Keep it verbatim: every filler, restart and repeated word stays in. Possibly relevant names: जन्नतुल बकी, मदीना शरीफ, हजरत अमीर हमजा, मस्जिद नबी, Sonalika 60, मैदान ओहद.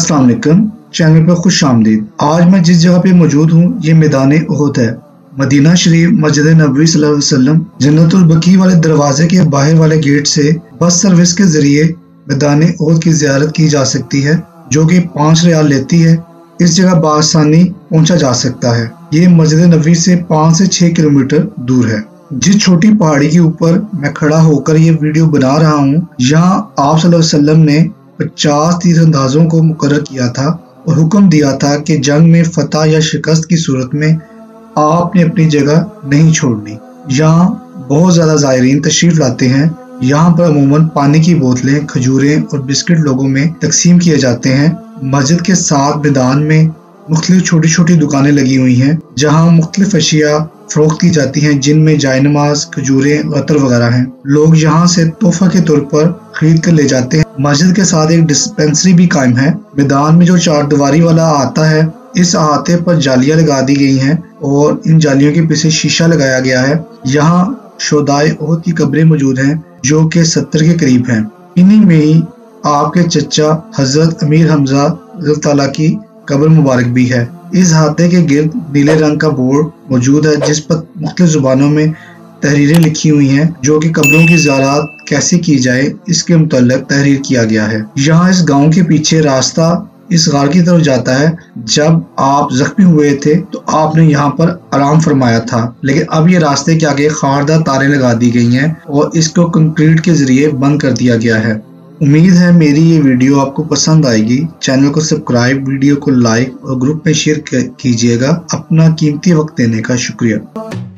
अस्सलाम वालेकुम, चैनल पर खुश आमदीद। आज मैं जिस जगह पे मौजूद हूँ ये मैदान ओहद है, मदीना शरीफ मस्जिद नबी सल्लल्लाहु अलैहि वसल्लम जन्नतुल बकी वाले दरवाजे के बाहर वाले गेट से बस सर्विस के जरिए मैदान ओहद की जियारत की जा सकती है, जो कि पाँच रियाल लेती है। इस जगह बासानी पहुँचा जा सकता है। ये मस्जिद नबी से पाँच से छः किलोमीटर दूर है। जिस छोटी पहाड़ी के ऊपर मैं खड़ा होकर ये वीडियो बना रहा हूँ, यहाँ आप सल्लल्लाहु अलैहि वसल्लम ने पचास तीरंदाजों को मुकर्रर किया था और हुक्म दिया था कि जंग में फतह या शिकस्त की सूरत में आपने अपनी जगह नहीं छोड़नी। यहाँ बहुत ज़्यादा ज़ायरीन तशरीफ लाते हैं। यहाँ पर अमूमन पानी की बोतलें, खजूरें और बिस्किट लोगों में तकसीम किए जाते हैं। मस्जिद के साथ मैदान में मुख्तलिफ छोटी छोटी दुकानें लगी हुई हैं, जहाँ मुख्तलिफ अशिया फरोख्त की जाती हैं, जिनमें जायनमाज, खजूरें, अतर वगैरह हैं। लोग यहाँ से तोहफा के तौर पर खरीद कर ले जाते हैं। मस्जिद के साथ एक डिस्पेंसरी भी कायम है। मैदान में जो चार दीवारी वाला आता है, इस आते पर जालियां लगा दी गई हैं और इन जालियों के पीछे शीशा लगाया गया है। यहाँ शोदाए ओहद की कब्रें मौजूद हैं, जो कि सत्तर के करीब हैं। इन्हीं में ही आपके चचा हजरत अमीर हमजा ताला की कब्र मुबारक भी है। इस हाथे के गिर्द नीले रंग का बोर्ड मौजूद है, जिस पर मुख्तलिफ जुबानों में तहरीरें लिखी हुई हैं, जो कि कब्रों की ज़ियारत कैसे की जाए इसके मुतल्लिक तहरीर किया गया है। यहाँ इस गांव के पीछे रास्ता इस गार की तरफ जाता है। जब आप जख्मी हुए थे तो आपने यहाँ पर आराम फरमाया था, लेकिन अब ये रास्ते के आगे खारदा तारें लगा दी गई हैं और इसको कंक्रीट के जरिए बंद कर दिया गया है। उम्मीद है मेरी ये वीडियो आपको पसंद आएगी। चैनल को सब्सक्राइब, वीडियो को लाइक और ग्रुप में शेयर कीजिएगा। अपना कीमती वक्त देने का शुक्रिया।